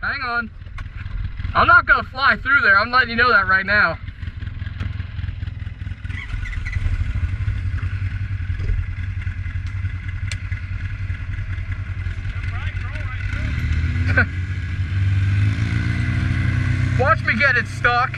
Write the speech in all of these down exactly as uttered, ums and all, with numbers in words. Hang on. I'm not going to fly through there. I'm letting you know that right now. Watch me get it stuck.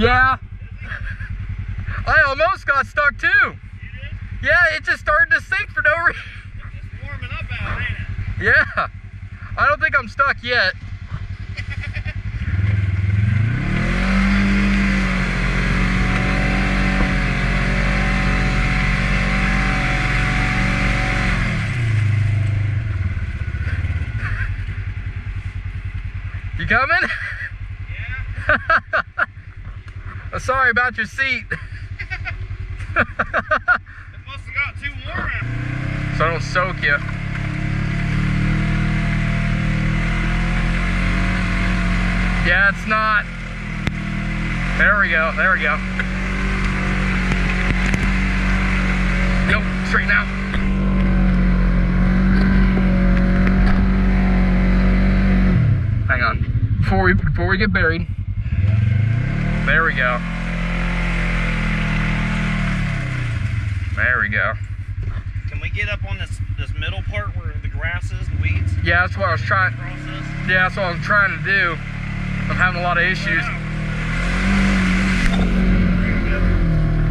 Yeah, I almost got stuck too. You did? Yeah, it just started to sink for no reason. It's just warming up out, ain't it? Yeah, I don't think I'm stuck yet. You coming? Yeah. Sorry about your seat. It must have got too warm. So I don't soak you. Yeah, it's not. There we go. There we go. Nope, straighten out. Hang on. Before we before we get buried. There we go. There we go. Can we get up on this this middle part where the grass is, the weeds? Yeah, that's what I was trying. Yeah, that's what I'm trying to do. I'm having a lot of issues.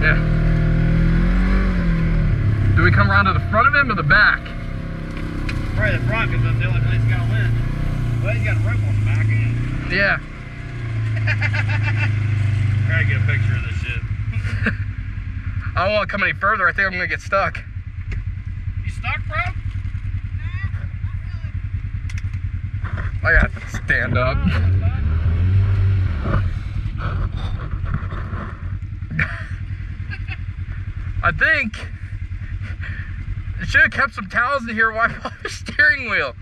Yeah. Do we come around to the front of him or the back? Probably the front, because that's the only place he's got wind. Well, he's got a rope on the back end. Yeah. I gotta get a picture of this shit. I don't want to come any further. I think I'm gonna get stuck. You stuck, bro? Nah, not really. I gotta stand up. I think I should have kept some towels in here. Wipe off the steering wheel.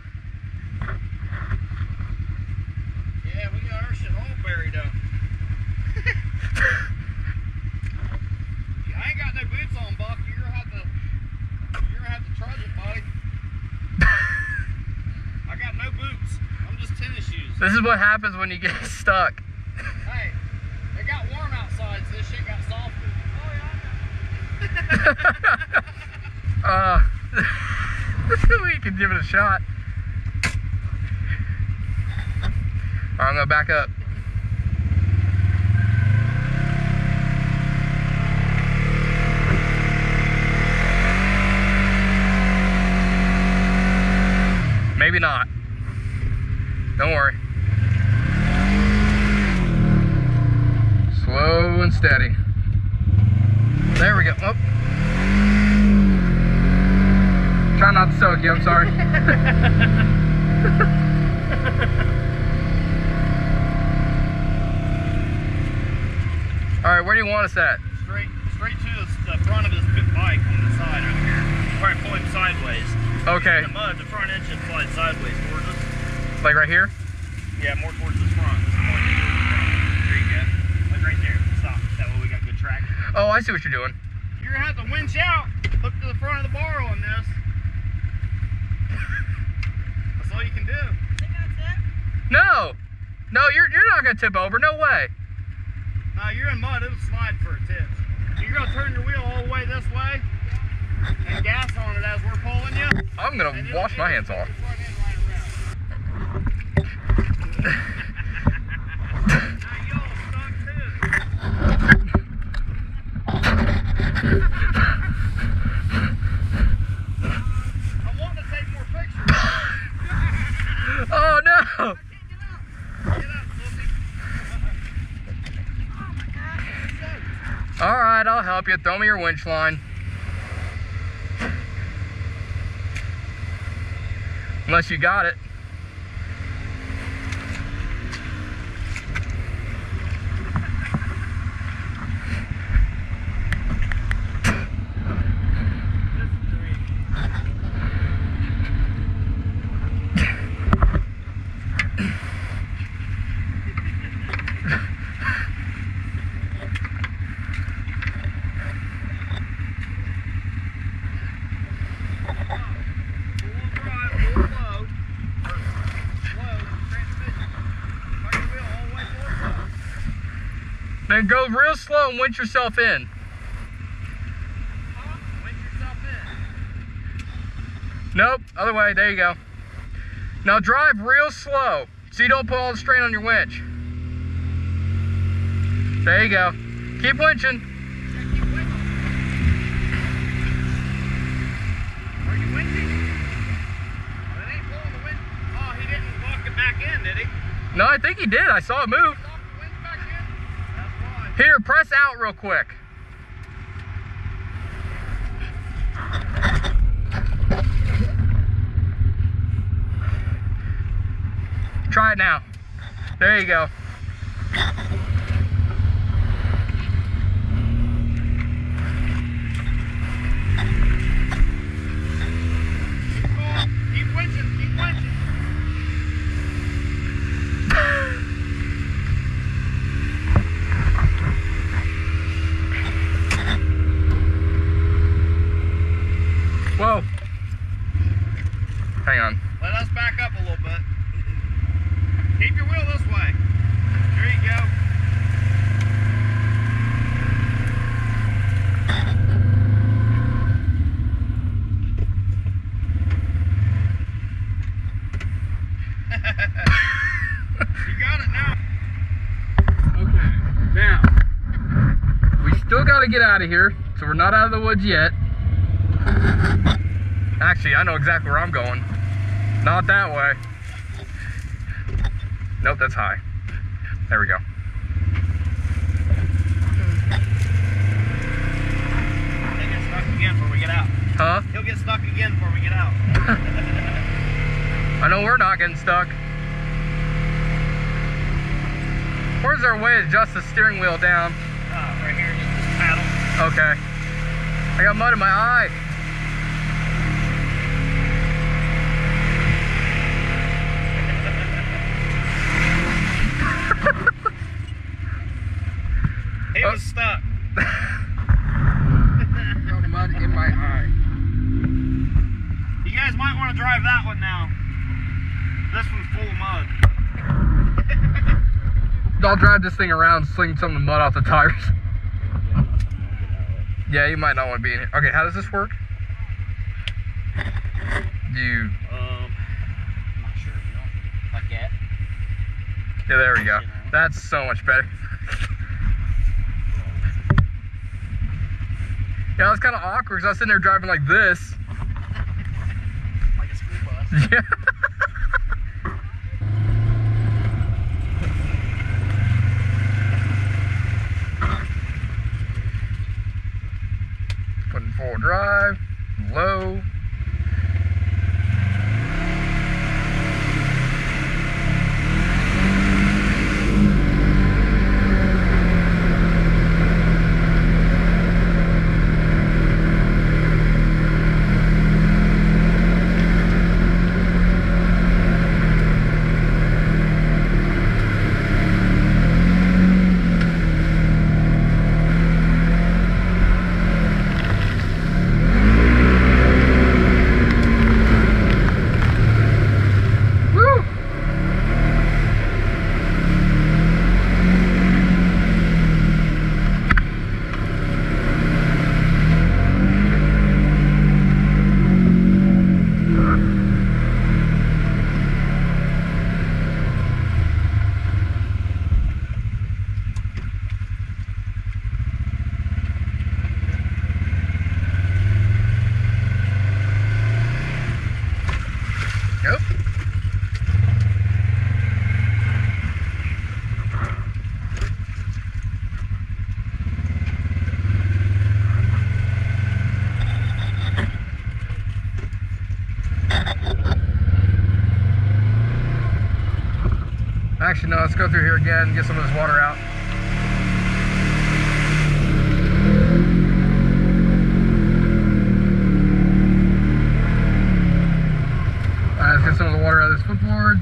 Yeah, we got our shit all buried up. I ain't got no boots on, Buck. You're gonna have to, you're gonna have to trudge it, buddy. I got no boots. I'm just tennis shoes. This is what happens when you get stuck. Hey, it got warm outside, so this shit got softer. Oh yeah. I know. uh, we can give it a shot. All right, I'm gonna back up. Maybe not. Don't worry. Slow and steady. There we go. Oh. Try not to soak you, I'm sorry. Alright, where do you want us at? Straight straight to the front of his bike on the side over here. We're going to pull him sideways. Okay. In the mud, the front end should slide sideways towards us. Like right here? Yeah, more towards the front. This point is towards the front. There you go. Like right there. Stop. That way we got good traction. Oh, I see what you're doing. You're going to have to winch out. Hook to the front of the bar on this. That's all you can do. Is it going to tip? No. No, you're, you're not going to tip over. No way. No, you're in mud. It'll slide for a tip. You're going to turn your wheel all the way this way. And gas on it as we're pulling you. I'm gonna wash my hands off. I want to take more pictures. Oh no! I can't get up. Get up, pussy. Oh my gosh. All right, I'll help you. Throw me your winch line. Unless you got it. Then go real slow and winch yourself in. Huh? Winch yourself in. Nope, other way, there you go. Now drive real slow so you don't put all the strain on your winch. There you go. Keep winching. Yeah, keep winching. Are you winching? Well, it ain't pulling the winch. Oh, he didn't walk it back in, did he? No, I think he did. I saw it move. Here, press out real quick. Try it now. There you go. Whoa. Hang on. Let us back up a little bit. Keep your wheel this way. There you go. You got it now. Okay. Now, we still got to get out of here, so we're not out of the woods yet. Actually, I know exactly where I'm going. Not that way. Nope, that's high. There we go. He'll get stuck again before we get out. Huh? He'll get stuck again before we get out. I know we're not getting stuck. Where's our way to adjust the steering wheel down? Uh, right here, just this paddle. Okay. I got mud in my eye. He was stuck. Got mud in my eye. You guys might want to drive that one now. This one's full of mud. I'll drive this thing around, sling some of the mud off the tires. Yeah, you might not want to be in here. Okay, how does this work? Do you... Um, I'm not sure. Like that. Yeah, there we go. That's so much better. Yeah, it was kind of awkward because I was sitting there driving like this. Like a school bus. Yeah. Putting four-wheel drive, low. Actually, no, let's go through here again and get some of this water out. All right, let's get some of the water out of these footboards.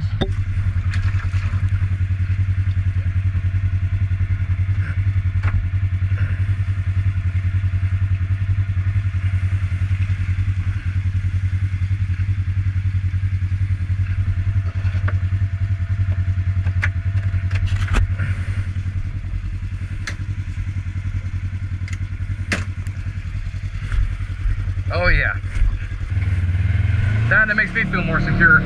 Oh yeah, that, that makes me feel more secure.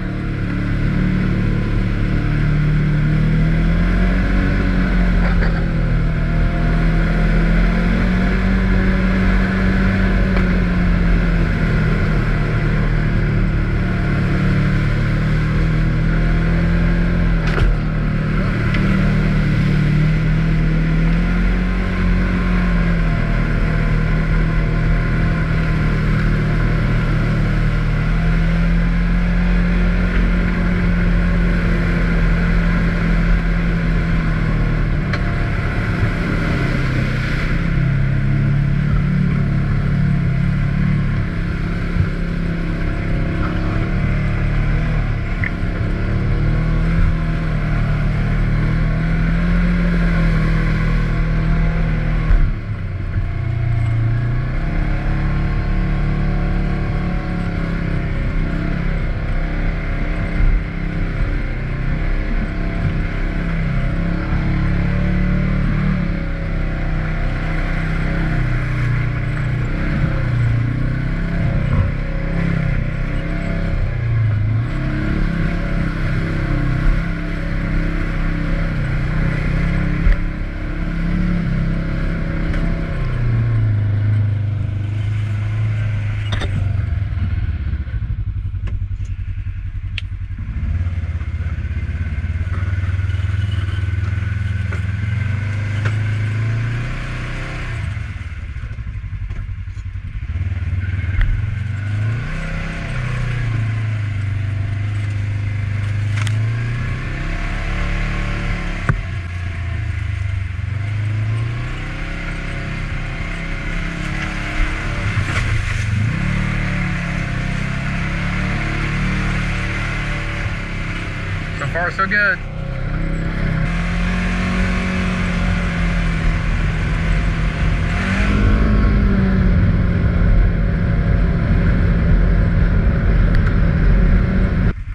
So far, so good. I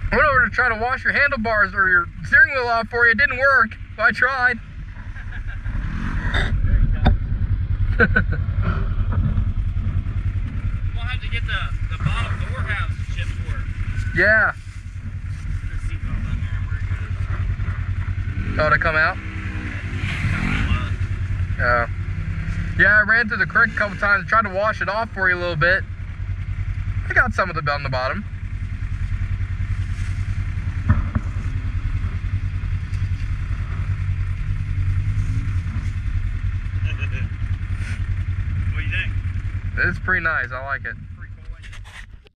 went over to try to wash your handlebars or your steering wheel off for you. It didn't work, but I tried. We'll have to get the, the bottom door house chipped for it. Yeah. Oh, to come out? Yeah. Yeah, I ran through the creek a couple times, tried to wash it off for you a little bit. I got some of the belt on the bottom. What do you think? It's pretty nice. I like it.